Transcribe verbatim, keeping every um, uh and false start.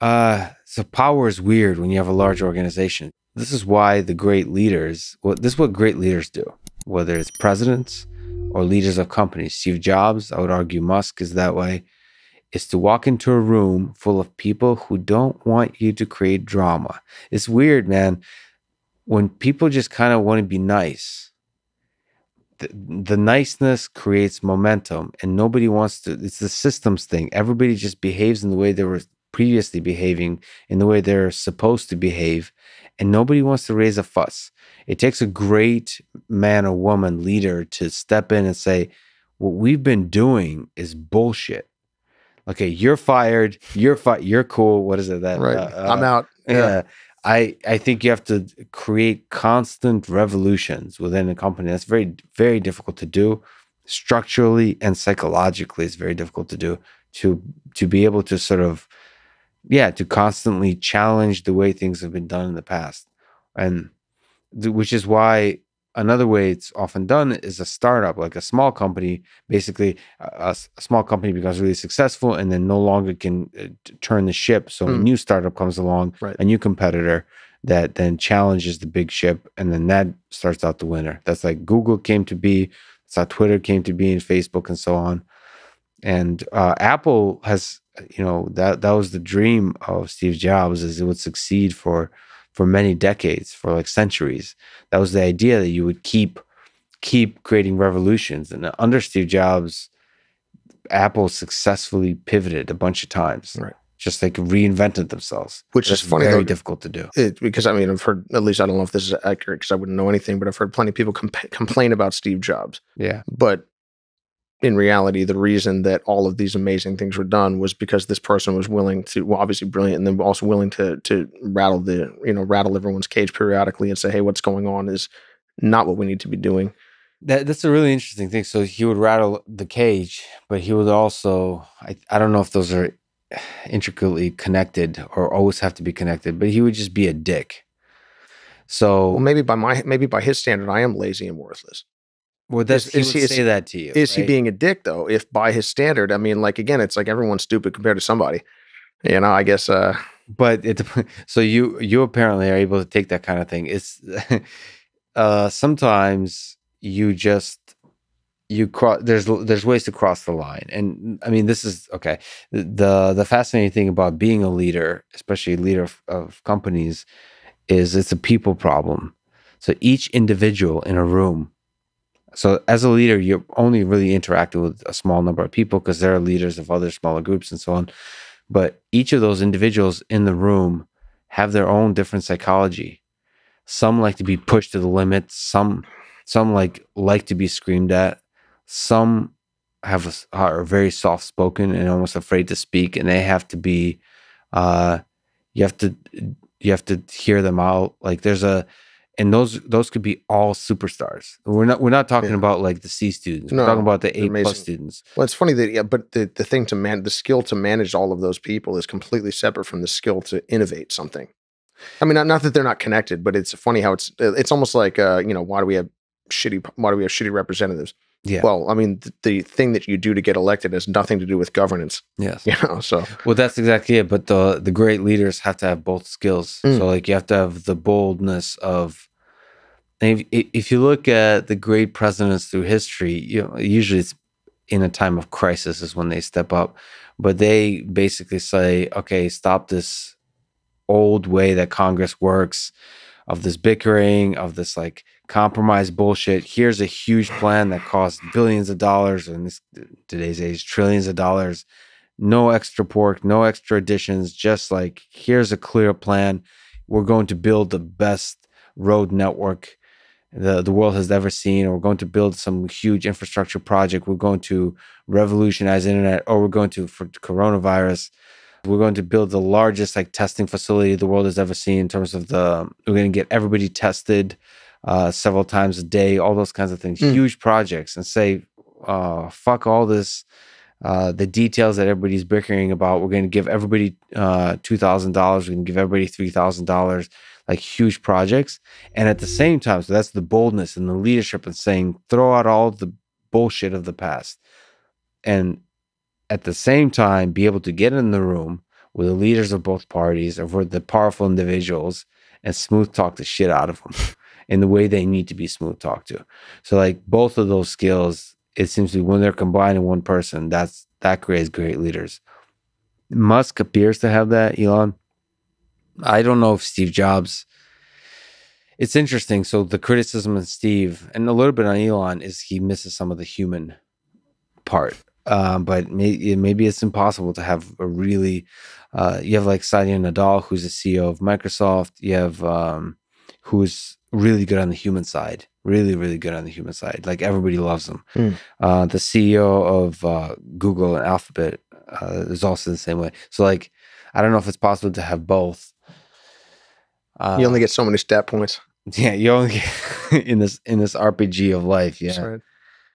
Uh, so power is weird when you have a large organization. This is why the great leaders, well, this is what great leaders do, whether it's presidents or leaders of companies. Steve Jobs, I would argue Musk is that way, is to walk into a room full of people who don't want you to create drama. It's weird, man. When people just kind of want to be nice, the, the niceness creates momentum, and nobody wants to, it's the systems thing. Everybody just behaves in the way they were previously behaving, in the way they're supposed to behave, and nobody wants to raise a fuss. It takes a great man or woman leader to step in and say, what we've been doing is bullshit. Okay, you're fired. You're fi You're cool. What is it? That right. Uh, I'm out. Yeah. yeah. I, I think you have to create constant revolutions within a company. That's very, very difficult to do. Structurally and psychologically, it's very difficult to do. To, to be able to sort of, yeah, to constantly challenge the way things have been done in the past. And which is why another way it's often done is a startup, like a small company. Basically, a, a small company becomes really successful and then no longer can uh, turn the ship. So mm. a new startup comes along, right. a new competitor that then challenges the big ship, and then that starts out the winner. That's like Google came to be. That's how Twitter came to be, and Facebook, and so on. And uh, Apple has, you know, that that was the dream of Steve Jobs, is it would succeed for for many decades, for like centuries. That was the idea, that you would keep keep creating revolutions. And under Steve Jobs, Apple successfully pivoted a bunch of times, right? Just like reinvented themselves, which That's is funny, very though, difficult to do. It, because I mean, I've heard, at least I don't know if this is accurate because I wouldn't know anything, but I've heard plenty of people comp complain about Steve Jobs. Yeah, but in reality, the reason that all of these amazing things were done was because this person was willing to, well, obviously brilliant, and then also willing to to rattle the, you know, rattle everyone's cage periodically and say, hey, what's going on is not what we need to be doing. That, that's a really interesting thing. So he would rattle the cage, but he would also, I, I don't know if those are intricately connected or always have to be connected, but he would just be a dick. So well, maybe by my, maybe by his standard, I am lazy and worthless. Well, that's, is, he would say that to you. Is he being a dick, though? If by his standard, I mean, like, again, it's like everyone's stupid compared to somebody. You know, I guess. Uh, but it, so you you apparently are able to take that kind of thing. It's uh, sometimes you just you cross. There's there's ways to cross the line, and I mean, this is okay. the The fascinating thing about being a leader, especially a leader of, of companies, is it's a people problem. So each individual in a room. So as a leader, you're only really interacting with a small number of people because there are leaders of other smaller groups and so on. But each of those individuals in the room have their own different psychology. Some like to be pushed to the limit. Some, some like like to be screamed at. Some have a, are very soft spoken and almost afraid to speak, and they have to be. Uh, you have to you have to hear them out. Like there's a. And those those could be all superstars. We're not we're not talking yeah. about like the C students. We're no, talking about the A amazing. plus students. Well, it's funny that yeah, but the the thing to man the skill to manage all of those people is completely separate from the skill to innovate something. I mean, not, not that they're not connected, but it's funny how it's it's almost like uh, you know, why do we have shitty why do we have shitty representatives? Yeah. Well, I mean, th the thing that you do to get elected has nothing to do with governance. Yes. You know, so. Well, that's exactly it. But the the great leaders have to have both skills. Mm. So, like, you have to have the boldness of, and if, if you look at the great presidents through history, you know, usually it's in a time of crisis is when they step up. But they basically say, okay, stop this old way that Congress works, of this bickering, of this, like, compromise bullshit. Here's a huge plan that costs billions of dollars, and this today's age, trillions of dollars. No extra pork, no extra additions, just like, here's a clear plan. We're going to build the best road network the, the world has ever seen, or we're going to build some huge infrastructure project. We're going to revolutionize internet, or we're going to, for coronavirus, we're going to build the largest like testing facility the world has ever seen in terms of the, we're going to get everybody tested Uh, several times a day, all those kinds of things, mm. huge projects, and say, uh, fuck all this, uh, the details that everybody's bickering about. We're going to give everybody uh, two thousand dollars. We're going to give everybody three thousand dollars, like huge projects. And at the same time, so that's the boldness and the leadership and saying, throw out all the bullshit of the past. And at the same time, be able to get in the room with the leaders of both parties, or with the powerful individuals, and smooth talk the shit out of them in the way they need to be smooth talked to. So like both of those skills, it seems to be when they're combined in one person, that's that creates great leaders. Musk appears to have that, Elon. I don't know if Steve Jobs... It's interesting. So the criticism on Steve and a little bit on Elon is he misses some of the human part. Um, but may, maybe it's impossible to have a really... Uh, you have like Satya Nadella, who's the C E O of Microsoft. You have um, who's really good on the human side. Really, really good on the human side. Like everybody loves him. Mm. Uh, the C E O of uh, Google and Alphabet uh, is also the same way. So like, I don't know if it's possible to have both. Uh, you only get so many stat points. Yeah, you only get in this in this R P G of life. Yeah. That's right.